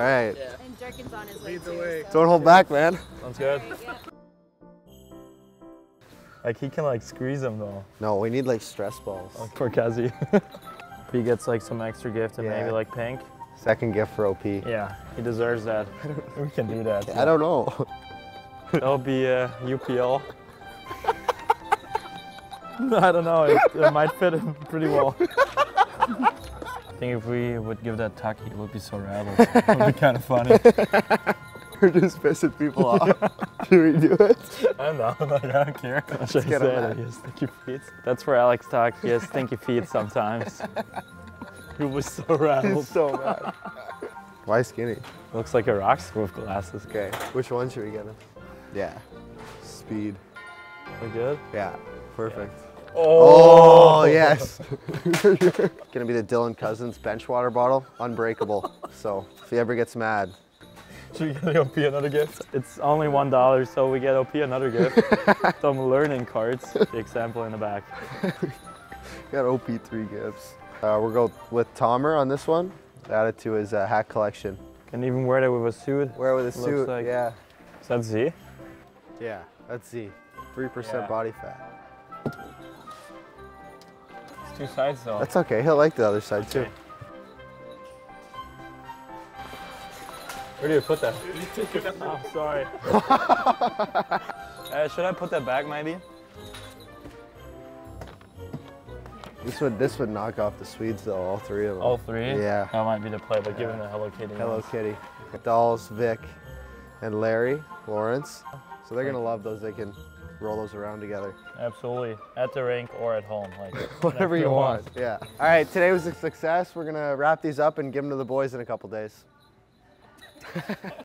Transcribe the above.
All right. Yeah. And Jerkin's on his way too. So. Don't hold back, man. Sounds good. Right, yeah. Like he can like squeeze them though. No, we need like stress balls. Oh, poor Kozzy. He gets like some extra gift and maybe like pink. Second gift for OP. Yeah, he deserves that. We can do that. Yeah, I don't know. That'll be UPL. I don't know, it might fit him pretty well. I think if we would give that tuck, it would be so rattled. It would be kind of funny. We're just pissing people off. Should we do it? I don't know, like, I don't care. Let's get him. He has stinky feet. That's where Alex talks, he has stinky feet sometimes. He was so rattled. He's so mad. Why skinny? Looks like a rock school with glasses. Okay, which one should we get him? Yeah. Speed. We good? Yeah. Perfect. Yeah. Oh, yes. Gonna be the Dylan Cousins bench water bottle, unbreakable. So if he ever gets mad, should we get OP another gift? It's only $1, so we get OP another gift. Some learning cards. The example in the back. Got OP 3 gifts. We'll go with Tomer on this one. Add it to his hat collection. Can even wear that with a suit. Wear it with a suit. Like. Yeah. Is that Z? Yeah, that's Z. 3% body fat. It's two sides though. That's okay, he'll like the other side too. Where do you put that? You take it. I'm sorry. Should I put that back maybe? This would knock off the Swedes though, all three of them. All three? Yeah. That might be the play, but give him the Hello Kitty. Hello Kitty. Dolls, Vic, and Larry, Lawrence. So they're gonna love those, they can roll those around together. Absolutely, at the rink or at home. Like whatever you want, yeah. All right, today was a success. We're gonna wrap these up and give them to the boys in a couple days.